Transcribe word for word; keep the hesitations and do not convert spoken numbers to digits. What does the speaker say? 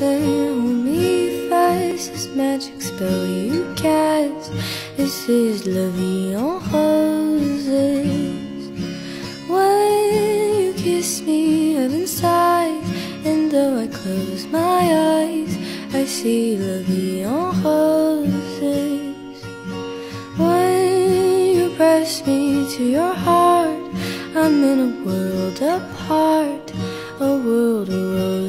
flame will be fast. This magic spell you cast, this is love beyond roses. When you kiss me, heaven sighs, and though I close my eyes, I see love beyond roses. When you press me to your heart, I'm in a world apart, a world away.